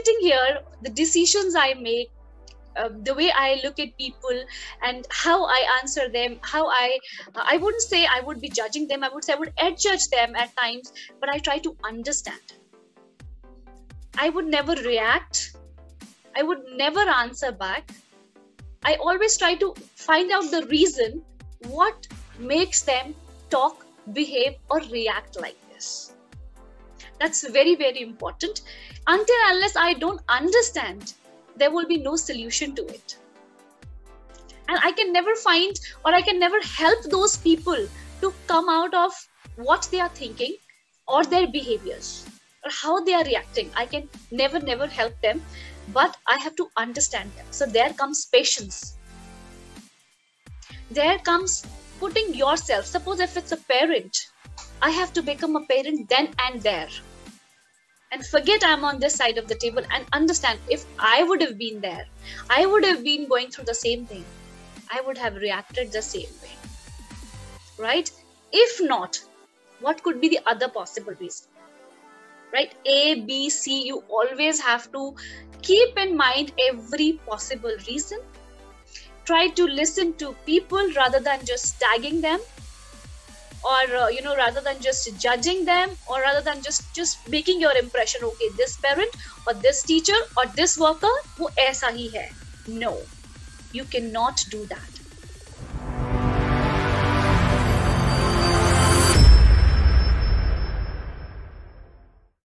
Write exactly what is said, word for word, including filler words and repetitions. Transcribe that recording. sitting here, the decisions I make, Uh, the way I look at people and how I answer them, how I, I wouldn't say I would be judging them. I would say I would edge judge them at times, but I try to understand. I would never react. I would never answer back. I always try to find out the reason what makes them talk, behave, or react like this. That's very, very important. Until unless I don't understand, there will be no solution to it. And I can never find, or I can never help those people to come out of what they are thinking or their behaviors or how they are reacting. I can never, never help them, but I have to understand them. So there comes patience. There comes putting yourself. Suppose if it's a parent, I have to become a parent then and there. And forget I'm on this side of the table and understand, if I would have been there, I would have been going through the same thing. I would have reacted the same way, right? If not, what could be the other possible reason, right? A, B, C, you always have to keep in mind every possible reason. Try to listen to people rather than just tagging them. Or, uh, you know, rather than just judging them, or rather than just, just making your impression, okay, this parent or this teacher or this worker, wo aisa hi hai. No, you cannot do that.